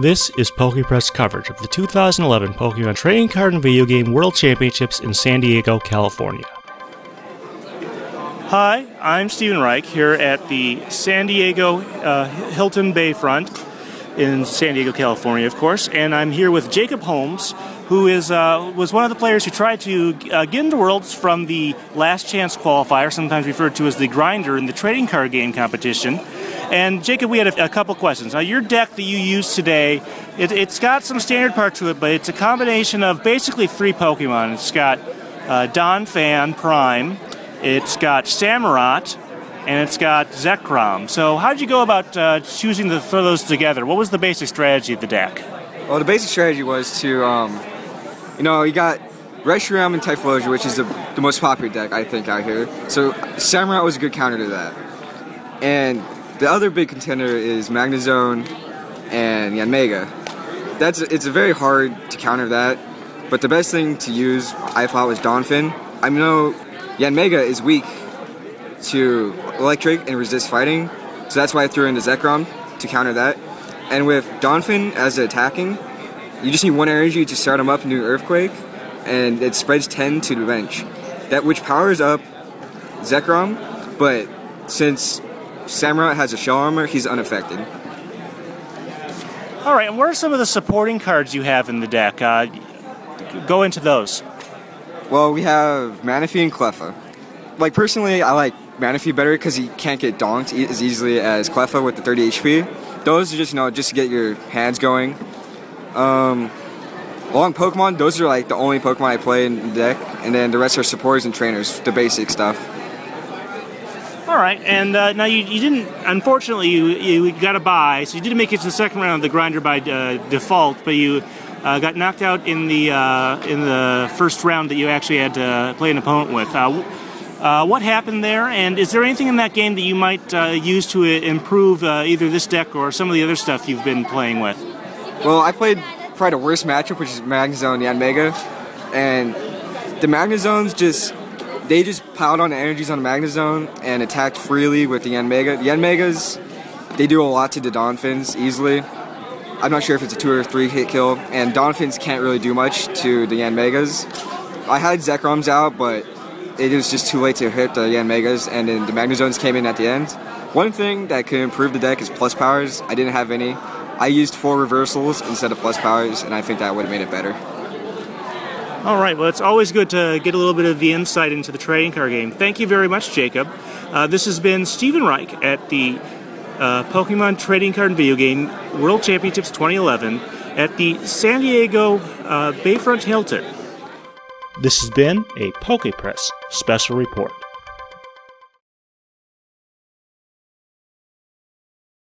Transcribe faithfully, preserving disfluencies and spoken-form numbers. This is PokePress coverage of the two thousand eleven Pokemon Trading Card and Video Game World Championships in San Diego, California. Hi, I'm Steven Reich here at the San Diego uh, Hilton Bayfront in San Diego, California, of course, and I'm here with Jacob Holmes, who is uh, was one of the players who tried to uh, get into Worlds from the Last Chance Qualifier, sometimes referred to as the Grinder in the trading card game competition. And Jacob, we had a, a couple questions. Now, your deck that you used today, it, it's got some standard part to it, but it's a combination of basically three Pokemon. It's got uh, Donphan Prime, it's got Samurott, and it's got Zekrom. So how did you go about uh, choosing to throw those together? What was the basic strategy of the deck? Well, the basic strategy was to, um, you know, you got Reshiram and Typhlosure, which is the, the most popular deck, I think, out here. So Samurott was a good counter to that. And the other big contender is Magnezone and Yanmega. That's it's very hard to counter that, but the best thing to use, I thought, was Donphan. I know Yanmega is weak to electric and resist fighting, so that's why I threw in the Zekrom to counter that. And with Donphan as attacking, you just need one energy to start him up and do an Earthquake, and it spreads ten to the bench, that which powers up Zekrom, but since Samurott has a shell armor, he's unaffected. All right, and what are some of the supporting cards you have in the deck? Uh, go into those. Well, we have Manaphy and Kleffa. Like, personally, I like Manaphy better because he can't get donked e as easily as Kleffa with the thirty H P. Those are just, you know, just to get your hands going. Um, along Pokemon, those are like the only Pokemon I play in the deck, and then the rest are supporters and trainers, the basic stuff. All right, and uh, now you, you didn't, unfortunately, you, you got a bye, so you didn't make it to the second round of the Grinder by uh, default, but you uh, got knocked out in the uh, in the first round that you actually had to play an opponent with. Uh, uh, what happened there, and is there anything in that game that you might uh, use to improve uh, either this deck or some of the other stuff you've been playing with? Well, I played probably the worst matchup, which is Magnezone Yanmega, and the Magnezones just... They just piled on the energies on the Magnezone and attacked freely with the Yanmega. The Yanmegas, they do a lot to the Donphans easily. I'm not sure if it's a two or three hit kill, and Donphans can't really do much to the Yanmegas. I had Zekroms out, but it was just too late to hit the Yanmegas, and then the Magnezones came in at the end. One thing that could improve the deck is plus powers. I didn't have any. I used four reversals instead of plus powers, and I think that would have made it better. All right, well, it's always good to get a little bit of the insight into the trading card game. Thank you very much, Jacob. Uh, this has been Steven Reich at the uh, Pokemon Trading Card and Video Game World Championships twenty eleven at the San Diego uh, Bayfront Hilton. This has been a PokePress special report.